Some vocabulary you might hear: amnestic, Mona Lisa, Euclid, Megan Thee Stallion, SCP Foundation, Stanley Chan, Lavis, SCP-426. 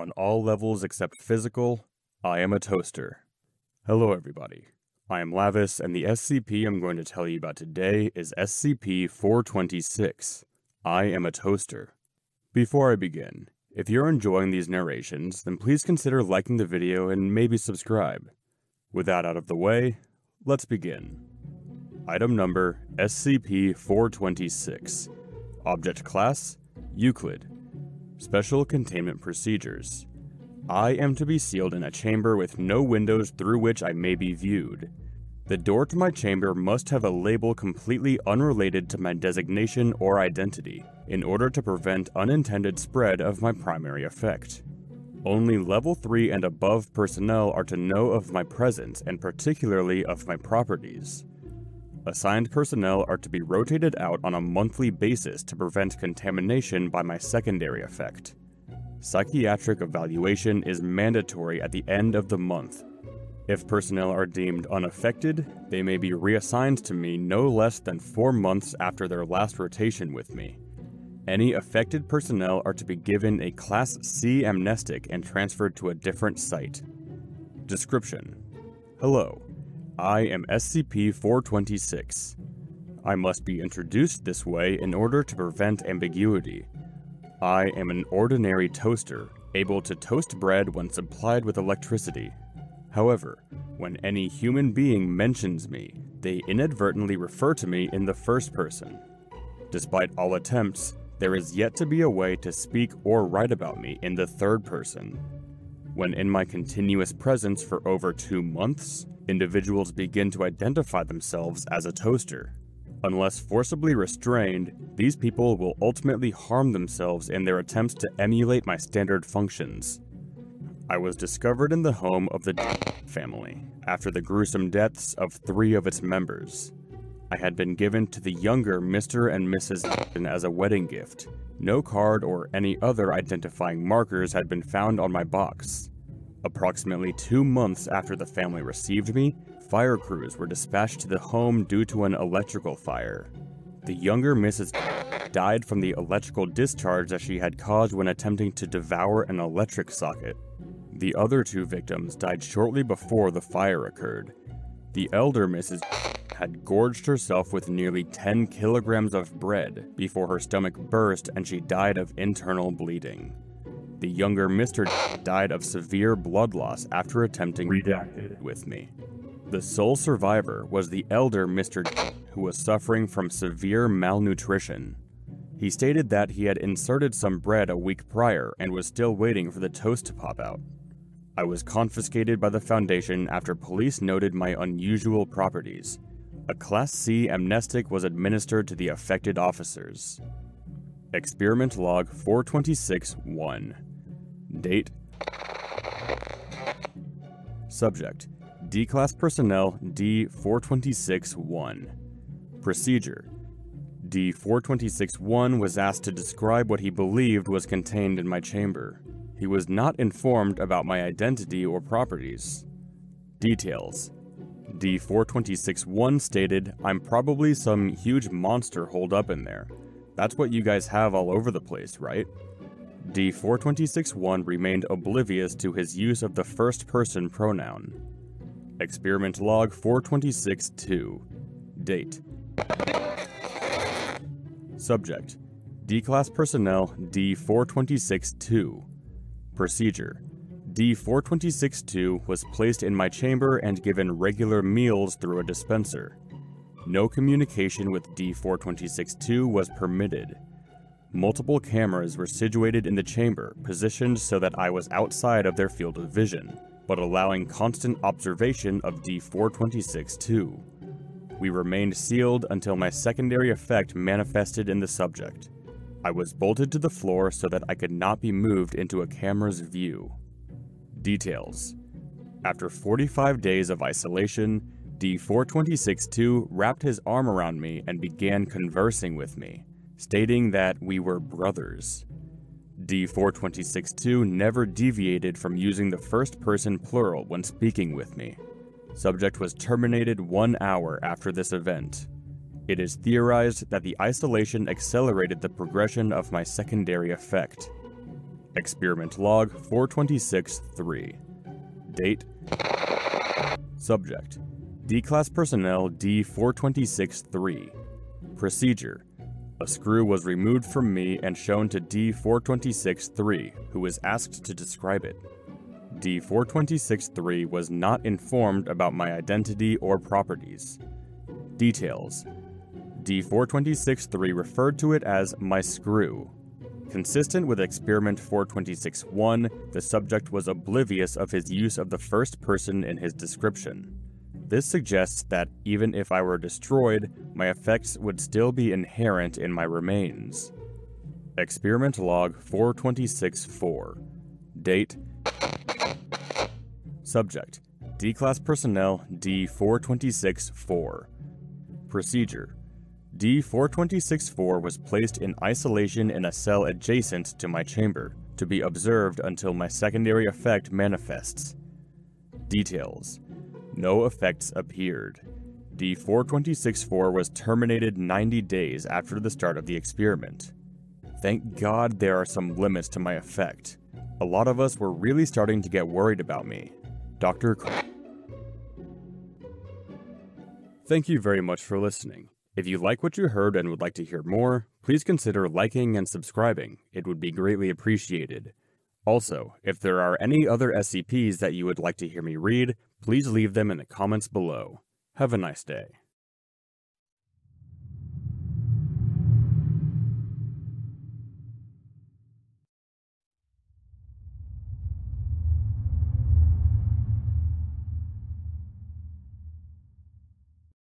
On all levels except physical, I am a toaster. Hello everybody, I am Lavis, and the SCP I'm going to tell you about today is SCP-426. I am a toaster. Before I begin, if you're enjoying these narrations, then please consider liking the video and maybe subscribe. With that out of the way, let's begin. Item number SCP-426. Object class, Euclid. Special containment procedures. I am to be sealed in a chamber with no windows through which I may be viewed. The door to my chamber must have a label completely unrelated to my designation or identity, in order to prevent unintended spread of my primary effect. Only level 3 and above personnel are to know of my presence and particularly of my properties. Assigned personnel are to be rotated out on a monthly basis to prevent contamination by my secondary effect. Psychiatric evaluation is mandatory at the end of the month. If personnel are deemed unaffected, they may be reassigned to me no less than 4 months after their last rotation with me. Any affected personnel are to be given a Class C amnestic and transferred to a different site. Description: Hello, I am SCP-426. I must be introduced this way in order to prevent ambiguity. I am an ordinary toaster, able to toast bread when supplied with electricity. However, when any human being mentions me, they inadvertently refer to me in the first person. Despite all attempts, there is yet to be a way to speak or write about me in the third person. When in my continuous presence for over 2 months, individuals begin to identify themselves as a toaster. Unless forcibly restrained, these people will ultimately harm themselves in their attempts to emulate my standard functions. I was discovered in the home of the family, after the gruesome deaths of 3 of its members. I had been given to the younger Mr. and Mrs. as a wedding gift. No card or any other identifying markers had been found on my box. Approximately 2 months after the family received me, fire crews were dispatched to the home due to an electrical fire. The younger Mrs. died from the electrical discharge that she had caused when attempting to devour an electric socket. The other 2 victims died shortly before the fire occurred. The elder Mrs. had gorged herself with nearly 10 kilograms of bread before her stomach burst and she died of internal bleeding. The younger Mr. died of severe blood loss after attempting redacted with me. The sole survivor was the elder Mr. who was suffering from severe malnutrition. He stated that he had inserted some bread a week prior and was still waiting for the toast to pop out. I was confiscated by the Foundation after police noted my unusual properties. A Class C amnestic was administered to the affected officers. Experiment Log 426-1. Date: Subject: D-Class Personnel D-426-1. Procedure: D-426-1 was asked to describe what he believed was contained in my chamber. He was not informed about my identity or properties. Details: D-426-1 stated, "I'm probably some huge monster holed up in there." That's what you guys have all over the place, right? D-426-1 remained oblivious to his use of the first-person pronoun. Experiment Log 426-2. Date: Subject: D-Class Personnel D-426-2. Procedure: D-426-2 was placed in my chamber and given regular meals through a dispenser. No communication with D-426-2 was permitted. Multiple cameras were situated in the chamber, positioned so that I was outside of their field of vision, but allowing constant observation of D-426-2. We remained sealed until my secondary effect manifested in the subject. I was bolted to the floor so that I could not be moved into a camera's view. Details: After 45 days of isolation, D-426-2 wrapped his arm around me and began conversing with me, stating that we were brothers. D-426-2 never deviated from using the first-person plural when speaking with me. Subject was terminated 1 hour after this event. It is theorized that the isolation accelerated the progression of my secondary effect. Experiment log 426-3. Date: Subject: D-Class Personnel D-426-3. Procedure: a screw was removed from me and shown to D-426-3, who was asked to describe it. D-426-3 was not informed about my identity or properties. Details: D-426-3 referred to it as my screw. Consistent with Experiment 426-1, the subject was oblivious of his use of the first person in his description. This suggests that, even if I were destroyed, my effects would still be inherent in my remains. Experiment log 426-4. Date: Subject: D-Class Personnel D-426-4. Procedure: D-426-4 was placed in isolation in a cell adjacent to my chamber, to be observed until my secondary effect manifests. Details: no effects appeared. D-426-4 was terminated 90 days after the start of the experiment. Thank God there are some limits to my effect. A lot of us were really starting to get worried about me. Dr. Thank you very much for listening. If you like what you heard and would like to hear more, please consider liking and subscribing. It would be greatly appreciated. Also, if there are any other SCPs that you would like to hear me read, please leave them in the comments below. Have a nice day.